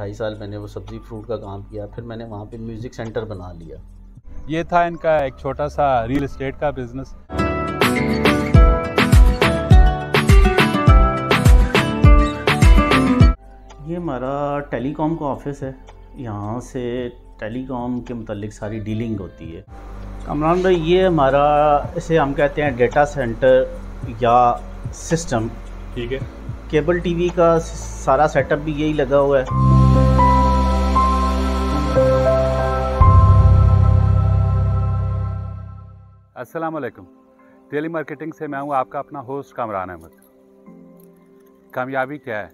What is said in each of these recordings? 2.5 साल मैंने वो सब्ज़ी फ्रूट का काम किया, फिर मैंने वहाँ पे म्यूज़िक सेंटर बना लिया। ये था इनका एक छोटा सा रियल एस्टेट का बिजनेस। ये हमारा टेलीकॉम का ऑफिस है, यहाँ से टेलीकॉम के मतलब सारी डीलिंग होती है। कामरान भाई, ये हमारा, इसे हम कहते हैं डेटा सेंटर या सिस्टम, ठीक है। केबल टीवी का सारा सेटअप भी यही लगा हुआ है। अस्सलाम वालेकुम, डेली मार्केटिंग से मैं हूँ आपका अपना होस्ट कामरान अहमद। कामयाबी क्या है?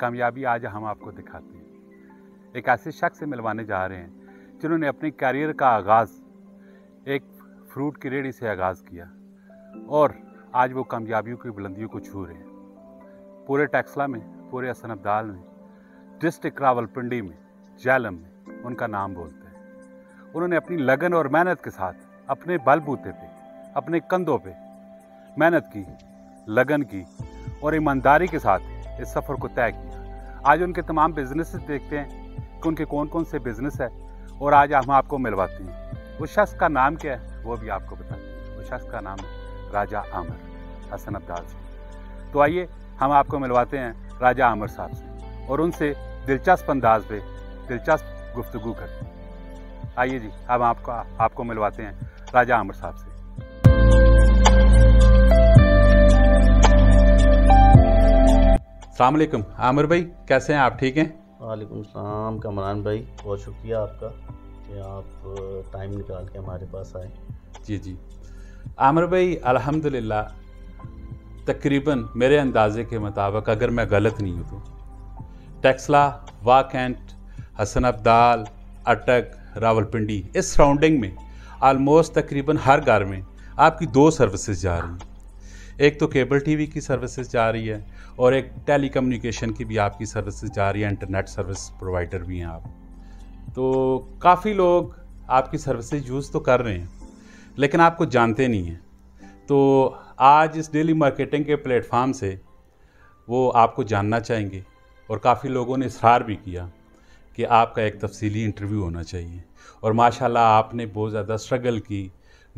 कामयाबी आज हम आपको दिखाते हैं। एक ऐसे शख्स से मिलवाने जा रहे हैं जिन्होंने अपने करियर का आगाज़ एक फ्रूट की रेहड़ी से आगाज़ किया और आज वो कामयाबियों की बुलंदियों को छू रहे हैं। पूरे टैक्सला में, पूरे असन अब्दाल में, डिस्ट्रिक्ट रावलपिंडी में, जैलम में उनका नाम बोलते हैं। उन्होंने अपनी लगन और मेहनत के साथ अपने बलबूते पे, अपने कंधों पे मेहनत की, लगन की और ईमानदारी के साथ इस सफ़र को तय किया। आज उनके तमाम बिजनेस देखते हैं कि उनके कौन कौन से बिजनेस है और आज हम आपको मिलवाते हैं। उस शख्स का नाम क्या है वो भी आपको बताते हैं। उस शख्स का नाम है राजा आमिर, असन अब्दाल से। तो आइए हम आपको मिलवाते हैं राजा आमिर साहब से और उनसे दिलचस्प अंदाज पे दिलचस्प गुफ्तगू करते हैं। आइए जी, हम आपको मिलवाते हैं राजा आमिर साहब से। अस्सलाम वालेकुम आमिर भाई, कैसे हैं आप? ठीक हैं? वालेकुम सलाम कामरान भाई, बहुत शुक्रिया आपका कि आप टाइम निकाल के हमारे पास आए। जी जी आमिर भाई, अल्हम्दुलिल्लाह तकरीबन मेरे अंदाज़े के मुताबिक, अगर मैं गलत नहीं हूँ तो टैक्सला, वाकेंट, हसन अब्दाल, अटक, रावलपिंडी, इस सराउंडिंग में आलमोस्ट तकरीबन हर घर में आपकी 2 सर्विसेज जा रही हैं। एक तो केबल टीवी की सर्विसेज जा रही है और एक टेलीकम्युनिकेशन की भी आपकी सर्विसेज जा रही है। इंटरनेट सर्विस प्रोवाइडर भी हैं आप, तो काफ़ी लोग आपकी सर्विसेज यूज़ तो कर रहे हैं लेकिन आपको जानते नहीं हैं। तो आज इस डेली मार्केटिंग के प्लेटफार्म से वो आपको जानना चाहेंगे और काफ़ी लोगों ने इसरार भी किया कि आपका एक तफसीली इंटरव्यू होना चाहिए। और माशाल्लाह आपने बहुत ज़्यादा स्ट्रगल की,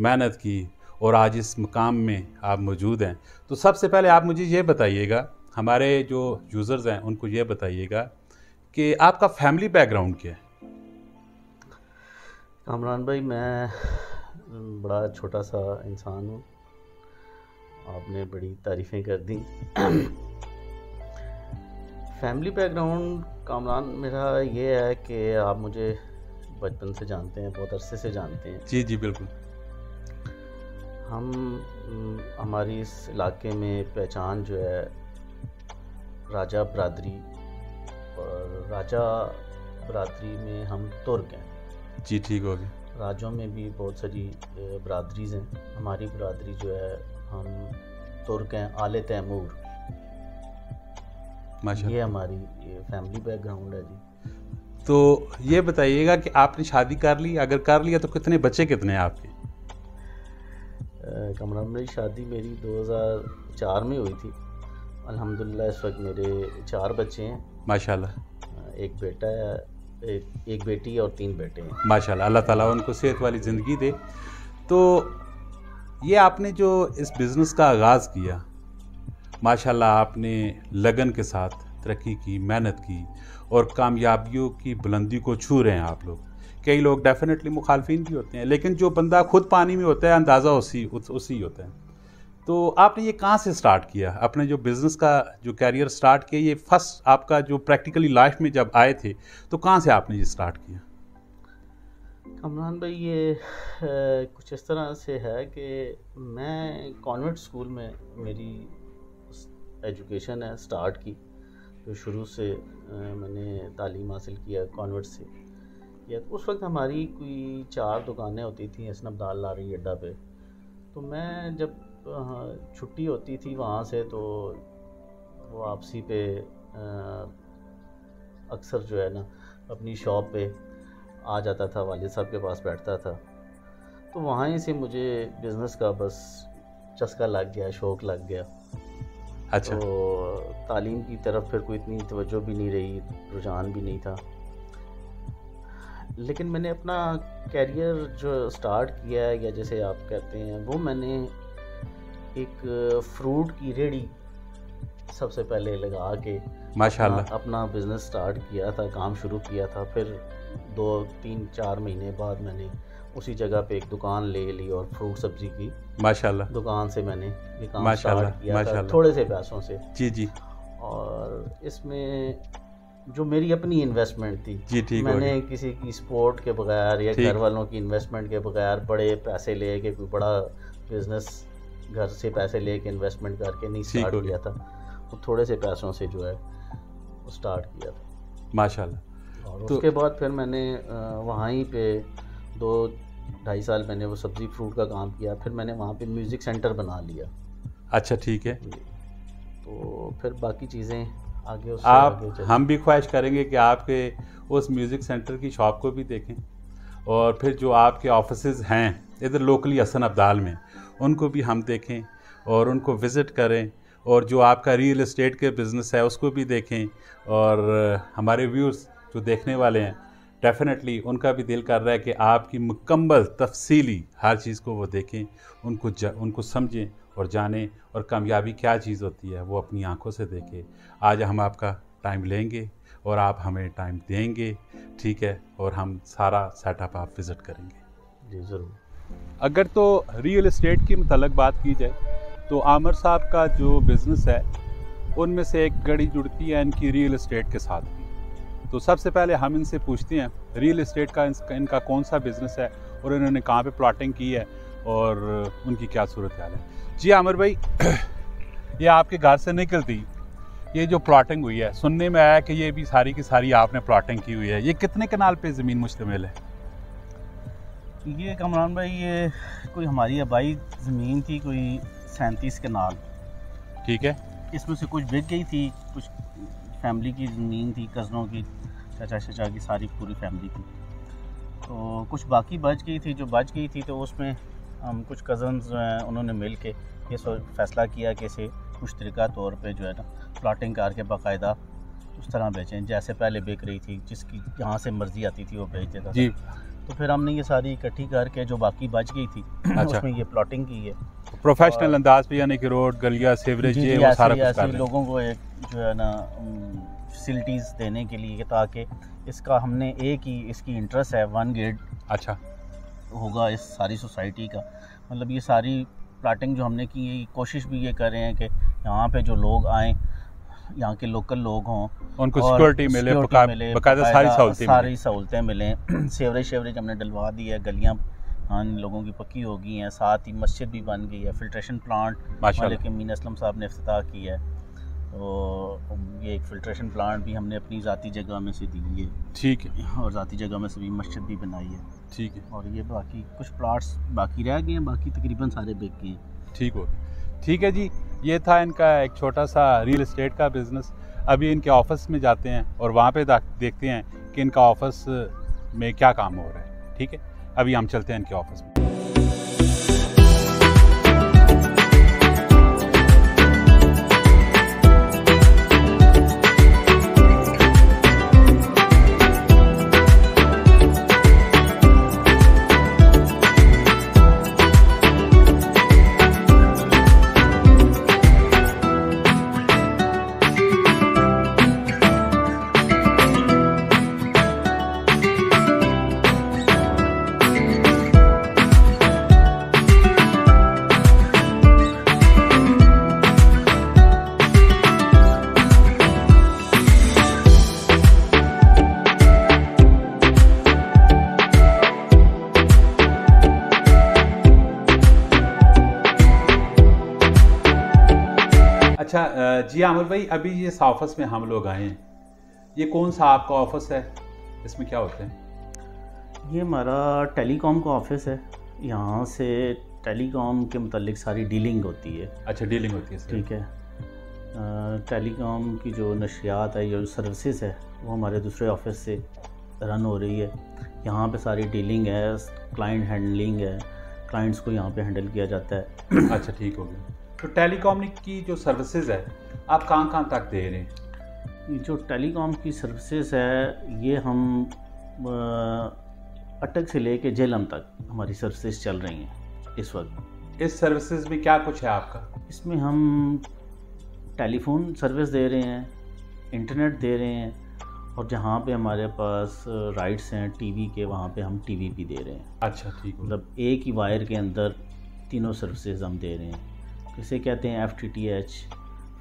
मेहनत की और आज इस मुकाम में आप मौजूद हैं। तो सबसे पहले आप मुझे ये बताइएगा, हमारे जो यूज़र्स हैं उनको ये बताइएगा कि आपका फैमिली बैकग्राउंड क्या है? कामरान भाई, मैं बड़ा छोटा सा इंसान हूँ, आपने बड़ी तारीफ़ें कर दी। फैमिली बैकग्राउंड कामरान, मेरा ये है कि आप मुझे बचपन से जानते हैं, बहुत अरसे से जानते हैं। जी जी बिल्कुल। हमारी इस इलाके में पहचान जो है राजा बरादरी, और राजा बरादरी में हम तुर्क हैं। जी ठीक हो गया। राजों में भी बहुत सारी बरादरीज हैं। हमारी बरादरी जो है, हम तुर्क हैं, आले तैमूर। ये हमारी फैमिली बैकग्राउंड है जी। तो ये बताइएगा कि आपने शादी कर ली? अगर कर लिया तो कितने बच्चे कितने हैं आपके? कामरान, मेरी शादी मेरी 2004 में हुई थी। अल्हम्दुलिल्लाह इस वक्त मेरे 4 बच्चे हैं माशाल्लाह। एक बेटा है, एक बेटी है और 3 बेटे हैं माशाल्लाह। अल्लाह ताला उनको सेहत वाली ज़िंदगी दे। तो ये आपने जो इस बिज़नेस का आगाज़ किया, माशाल्लाह आपने लगन के साथ तरक्की की, मेहनत की और कामयाबियों की बुलंदी को छू रहे हैं आप लोग। कई लोग डेफिनेटली मुखालफिन भी होते हैं लेकिन जो बंदा खुद पानी में होता है अंदाज़ा उसी होता है। तो आपने ये कहाँ से स्टार्ट किया अपने जो बिज़नेस का जो कैरियर स्टार्ट किया? ये फर्स्ट आपका जो प्रैक्टिकली लाइफ में जब आए थे तो कहाँ से आपने ये स्टार्ट किया? कामरान भाई, ये कुछ इस तरह से है कि मैं कॉन्वेंट स्कूल में मेरी एजुकेशन है स्टार्ट की, तो शुरू से मैंने तालीम हासिल किया कॉन्वेंट से। या तो उस वक्त हमारी कोई 4 दुकानें होती थी असन अब्दाल लारी अड्डा पे। तो मैं जब छुट्टी होती थी वहाँ से तो वो वापसी पे अक्सर जो है ना अपनी शॉप पे आ जाता था, वालिद साहब के पास बैठता था। तो वहाँ से मुझे बिज़नेस का बस चस्का लग गया, शौक़ लग गया। अच्छा। तो तालीम की तरफ फिर कोई इतनी तवज्जो भी नहीं रही, रुझान भी नहीं था। लेकिन मैंने अपना कैरियर जो स्टार्ट किया है, या जैसे आप कहते हैं, वो मैंने एक फ्रूट की रेड़ी सबसे पहले लगा के माशाल्लाह अपना बिज़नेस स्टार्ट किया था, काम शुरू किया था। फिर 2-3-4 महीने बाद मैंने उसी जगह पे एक दुकान ले ली और फ्रूट सब्जी की माशाल्लाह दुकान से मैंने ये काम स्टार्ट किया था, थोड़े से पैसों से। जी जी। और इसमें जो मेरी अपनी इन्वेस्टमेंट थी, जी ठीक, मैंने किसी की सपोर्ट के बगैर या घर वालों की इन्वेस्टमेंट के बगैर बड़े पैसे ले के, कोई बड़ा बिजनेस घर से पैसे ले के इन्वेस्टमेंट करके नहीं स्टार्ट किया था, तो थोड़े से पैसों से जो है स्टार्ट किया था माशाल्लाह। और उसके बाद फिर मैंने वहीं पे 2-2.5 साल मैंने वो सब्ज़ी फ्रूट का काम किया। फिर मैंने वहाँ पे म्यूज़िक सेंटर बना लिया। अच्छा ठीक है। तो फिर बाकी चीज़ें आगे आप हम भी ख्वाहिश करेंगे कि आपके उस म्यूज़िक सेंटर की शॉप को भी देखें, और फिर जो आपके ऑफिसेज हैं इधर लोकली असन अब्दाल में, उनको भी हम देखें और उनको विज़िट करें, और जो आपका रियल एस्टेट के बिज़नेस है उसको भी देखें। और हमारे व्यूअर्स जो देखने वाले हैं, डेफिनेटली उनका भी दिल कर रहा है कि आपकी मुकम्मल तफसीली हर चीज़ को वो देखें, उनको समझें और जानें, और कामयाबी क्या चीज़ होती है वो अपनी आंखों से देखें। आज हम आपका टाइम लेंगे और आप हमें टाइम देंगे, ठीक है, और हम सारा सेटअप आप विज़िट करेंगे। जी ज़रूर। अगर तो रियल एस्टेट के मतलब बात की जाए तो आमिर साहब का जो बिज़नेस है उनमें से एक कड़ी जुड़ती है इनकी रियल एस्टेट के साथ भी। तो सबसे पहले हम इनसे पूछते हैं रियल एस्टेट का इनका कौन सा बिज़नेस है और इन्होंने कहाँ पे प्लॉटिंग की है और उनकी क्या सूरत हाल है। जी आमिर भाई, ये आपके घर से निकलती ये जो प्लॉटिंग हुई है, सुनने में आया कि ये भी सारी की सारी आपने प्लॉटिंग की हुई है, ये कितने कनाल पर ज़मीन मुश्तमिल है? ये कामरान भाई, ये कोई हमारी आबाई ज़मीन थी, कोई 37 कनाल, ठीक है। इसमें से कुछ बिक गई थी, कुछ फैमिली की ज़मीन थी, कज़नों की, चाचा चाचा की, सारी पूरी फैमिली की। तो कुछ बाकी बच गई थी, जो बच गई थी तो उसमें हम कुछ कज़न्स उन्होंने मिल के ये फैसला किया कि इसे मुश्तरका तौर पे जो है ना प्लाटिंग करके बाकायदा उस तरह बेचें जैसे पहले बिक रही थी, जिसकी जहाँ से मर्ज़ी आती थी वो बेच देता था। तो फिर हमने ये सारी इकट्ठी करके जो बाकी बच गई थी, अच्छा, उसमें ये प्लॉटिंग की है प्रोफेशनल अंदाज पे, यानी कि रोड, गलियां, सीवरेज, ये वो सारा कुछ कर लोगों को एक जो है ना फैसिलिटीज देने के लिए, ताकि इसका हमने एक ही इसकी इंटरेस्ट है 1 गेट अच्छा होगा इस सारी सोसाइटी का। मतलब ये सारी प्लॉटिंग जो हमने की है, कोशिश भी ये कर रहे हैं कि यहाँ पे जो लोग आएँ, यहाँ के लोकल लोग हों, उनको सिक्योरिटी मिले, बकायदा सारी सहूलतें मिलें। सेवरेज शेवरेज हमने डलवा दी है, गलियाँ इन लोगों की पक्की हो गई हैं, साथ ही मस्जिद भी बन गई है, फिल्ट्रेशन प्लांट मालिक अमीन असलम साहब ने इफ्तिताह किया है, तो ये एक फिल्ट्रेशन प्लांट भी हमने अपनी ज़ाती जगह में से दी है, ठीक है, और ज़ाती जगह में से भी मस्जिद भी बनाई है, ठीक है। और ये बाकी कुछ प्लाट्स बाकी रह गए हैं, बाकी तकरीबन सारे बिक गए हैं। ठीक हो, ठीक है जी। ये था इनका एक छोटा सा रियल एस्टेट का बिज़नेस। अभी इनके ऑफिस में जाते हैं और वहाँ पे देखते हैं कि इनका ऑफिस में क्या काम हो रहा है, ठीक है। अभी हम चलते हैं इनके ऑफिस में। अच्छा जी आमिर भाई, अभी ये ऑफिस में हम लोग आए हैं, ये कौन सा आपका ऑफिस है, इसमें क्या होता है? ये हमारा टेलीकॉम का ऑफिस है, यहाँ से टेलीकॉम के मतलब सारी डीलिंग होती है। अच्छा, डीलिंग होती है, ठीक है। टेलीकॉम की जो नशियात है, जो सर्विसेज है, वो हमारे दूसरे ऑफिस से रन हो रही है। यहाँ पे सारी डीलिंग है, क्लाइंट हैंडलिंग है, क्लाइंट्स को यहाँ पर हैंडल किया जाता है। अच्छा, ठीक हो गया। तो टेलीकॉम की जो सर्विसेज है आप कहाँ कहाँ तक दे रहे हैं? जो टेलीकॉम की सर्विसेज है ये हम अटक से लेके जेलम तक हमारी सर्विसेज चल रही हैं इस वक्त। इस सर्विसेज में क्या कुछ है आपका? इसमें हम टेलीफोन सर्विस दे रहे हैं, इंटरनेट दे रहे हैं, और जहाँ पे हमारे पास राइट्स हैं टीवी के वहाँ पे हम टीवी भी दे रहे हैं। अच्छा, ठीक है। मतलब एक ही वायर के अंदर तीनों सर्विसेज हम दे रहे हैं। इसे कहते हैं FTTH,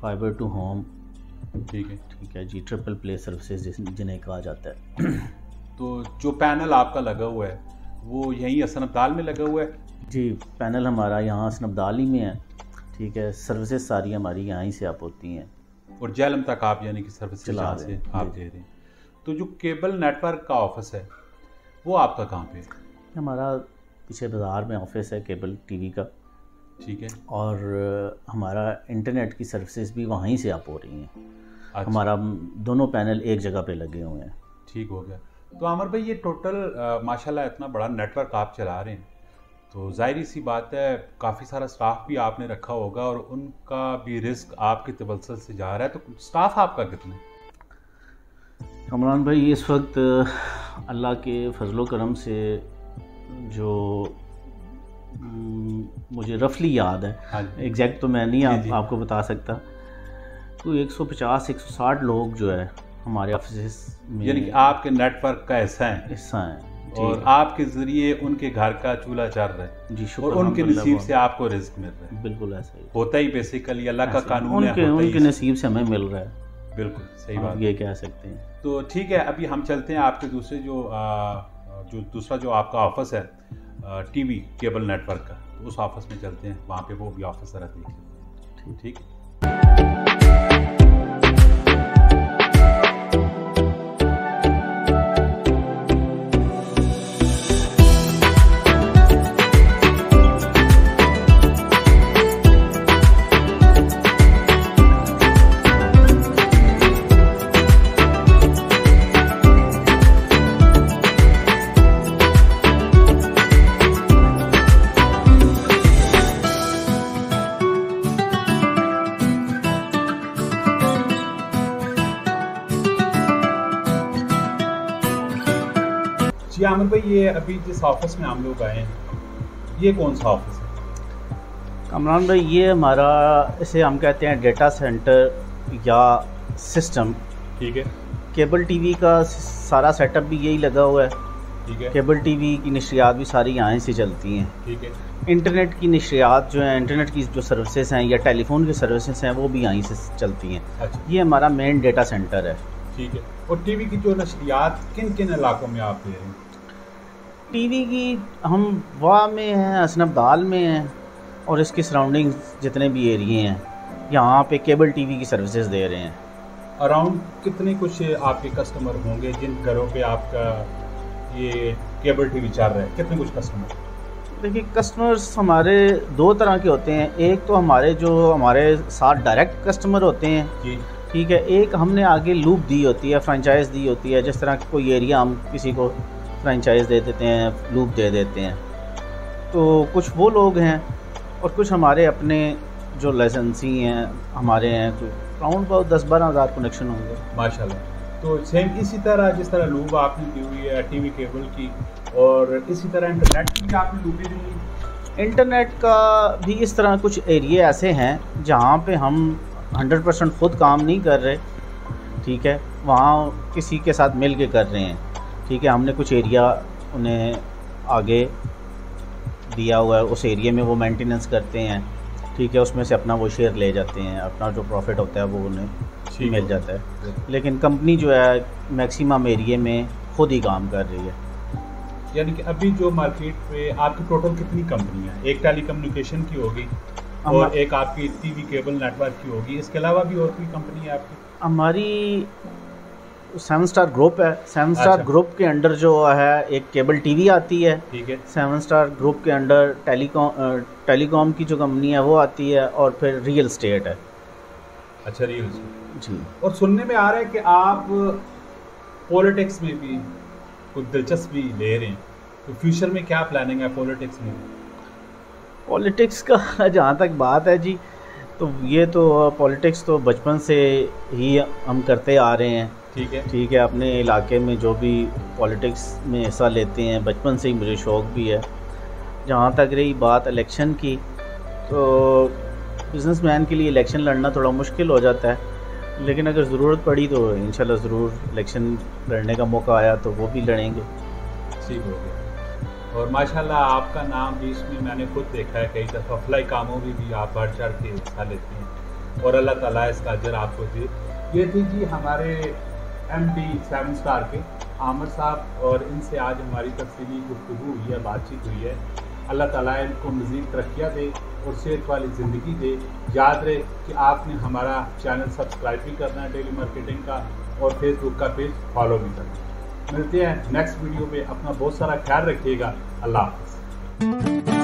फाइबर टू होम। ठीक है, ठीक है जी। ट्रिपल प्ले सर्विसेज जिन्हें कहा जाता है। तो जो पैनल आपका लगा हुआ है वो यहीं असन अब्दाल में लगा हुआ है? जी, पैनल हमारा यहाँ असन अब्दाल ही में है। ठीक है, सर्विसेज सारी हमारी यहाँ से आप होती हैं और जहलम तक आप यानी कि सर्विसेज से आप दे रहे हैं। तो जो केबल नेटवर्क का ऑफिस है वो आपका कहाँ पे है? हमारा पीछे बाज़ार में ऑफिस है केबल टीवी का। ठीक है। और हमारा इंटरनेट की सर्विसेज भी वहीं से आप हो रही हैं। अच्छा। हमारा दोनों पैनल एक जगह पे लगे हुए हैं। ठीक हो गया। तो आमिर भाई, ये टोटल माशाल्लाह इतना बड़ा नेटवर्क आप चला रहे हैं तो जाहिर सी बात है काफ़ी सारा स्टाफ भी आपने रखा होगा और उनका भी रिस्क आपके तवसल से जा रहा है। तो स्टाफ आपका कितना है? कामरान भाई, इस वक्त अल्लाह के फजलो करम से जो मुझे रफली याद है, एग्जैक्ट तो मैं नहीं आपको बता सकता, तो 150-160 लोग जो है हमारे ऑफिस में, यानी कि आपके नेटवर्क का हिस्सा हैं और आपके ज़रिए उनके घर का चूल्हा चल रहा है। जी, शुक्र। और उनके नसीब से आपको रिस्क मिल रहा है। बिल्कुल ऐसा ही होता ही, बेसिकली अल्लाह का कानून है, उनके नसीब से हमें मिल रहा है। बिल्कुल सही बात, ये कह सकते हैं। तो ठीक है, अभी हम चलते हैं आपके दूसरे जो दूसरा आपका ऑफिस है टीवी केबल नेटवर्क का, उस ऑफिस में चलते हैं, वहाँ पे वो भी ऑफिसर है, देख लेते हैं। ठीक है। जी आमिर भाई, ये अभी जिस ऑफिस में हम लोग आए हैं ये कौन सा ऑफिस है? कामरान भाई, ये हमारा, इसे हम कहते हैं डेटा सेंटर या सिस्टम। ठीक है। केबल टीवी का सारा सेटअप भी यही लगा हुआ है। ठीक है। केबल टीवी की नशरियात भी सारी यहाँ से चलती हैं। ठीक है। इंटरनेट की नशरियात जो है, इंटरनेट की जो सर्विसेज हैं या टेलीफोन की सर्विसेज हैं वो भी यहीं से चलती हैं। अच्छा। ये हमारा मेन डेटा सेंटर है। ठीक है। और टीवी की जो नशरियात किन किन इलाकों में आप दे रहे हैं? टीवी की हम वाह में हैं, असन अब्दाल में हैं और इसकी सराउंडिंग जितने भी एरिए हैं यहाँ पे केबल टीवी की सर्विसेज दे रहे हैं। अराउंड कितने कुछ आपके कस्टमर होंगे जिन घरों पे आपका ये केबल टीवी चल रहा है, कितने कुछ कस्टमर? देखिए, कस्टमर्स हमारे दो तरह के होते हैं। एक तो हमारे जो हमारे साथ डायरेक्ट कस्टमर होते हैं, ठीक है। एक हमने आगे लूप दी होती है, फ्रेंचाइज दी होती है, जिस तरह की कोई एरिया हम किसी को फ्रेंचाइज दे देते हैं, लूप दे देते हैं, तो कुछ वो लोग हैं और कुछ हमारे अपने जो लाइसेंसी हैं हमारे हैं, तो राउंड अबाउट 10-12 हज़ार कनेक्शन होंगे माशाल्लाह। तो सेम इसी तरह जिस तरह लूप आपने दी हुई है टीवी केबल की, और इसी तरह इंटरनेट की भी आपने लूप दी हुई? इंटरनेट का भी इस तरह कुछ एरिया ऐसे हैं जहाँ पर हम 100% खुद काम नहीं कर रहे, ठीक है, वहाँ किसी के साथ मिल के कर रहे हैं। ठीक है, हमने कुछ एरिया उन्हें आगे दिया हुआ है, उस एरिया में वो मेंटेनेंस करते हैं। ठीक है, उसमें से अपना वो शेयर ले जाते हैं, अपना जो प्रॉफिट होता है वो उन्हें मिल जाता है। लेकिन कंपनी जो है मैक्सिमम एरिया में खुद ही काम कर रही है। यानी कि अभी जो मार्केट पे आपकी टोटल कितनी कंपनियाँ? एक टेलीकम्युनिकेशन की होगी और एक आपकी टीवी केबल नेटवर्क की होगी, इसके अलावा भी और कोई कंपनी है आपकी? हमारी सेवन स्टार ग्रुप है। सेवन स्टार ग्रुप के अंडर जो है एक केबल टीवी आती है। ठीक है। सेवन स्टार ग्रुप के अंडर टेलीकॉम की जो कंपनी है वो आती है, और फिर रियल एस्टेट है। अच्छा, रियल एस्टेट। जी। और सुनने में आ रहा है कि आप पॉलिटिक्स में भी कुछ दिलचस्पी ले रहे हैं, तो फ्यूचर में क्या प्लानिंग है पॉलिटिक्स में? पॉलिटिक्स का जहाँ तक बात है जी, तो ये तो पॉलिटिक्स तो बचपन से ही हम करते आ रहे हैं। ठीक है, ठीक है। अपने इलाके में जो भी पॉलिटिक्स में हिस्सा लेते हैं, बचपन से ही मुझे शौक़ भी है। जहाँ तक रही बात इलेक्शन की, तो बिजनेसमैन के लिए इलेक्शन लड़ना थोड़ा मुश्किल हो जाता है, लेकिन अगर ज़रूरत पड़ी तो इंशाल्लाह ज़रूर इलेक्शन लड़ने का मौका आया तो वो भी लड़ेंगे। ठीक हो गया। और माशाल्लाह आपका नाम भी इसमें मैंने खुद देखा है, कई दफ़ा फलाई कामों में भी आप बढ़ चढ़ के हिस्सा लेते हैं और अल्लाह ताला इसका अजर आपको दे। ये थी जी हमारे एमडी सेवन स्टार के आमिर साहब, और इनसे आज हमारी तफसीली गुफ्तगू हुई है, बातचीत हुई है। अल्लाह ताला इनको मज़ीद तरक्कियाँ दे और सेहत वाली ज़िंदगी दे। याद रहे कि आपने हमारा चैनल सब्सक्राइब भी करना है डेली मार्केटिंग का, और फेसबुक का पेज फॉलो भी करना है। मिलते हैं नेक्स्ट वीडियो में। अपना बहुत सारा ख्याल रखिएगा। अल्लाह हाफ़िज़।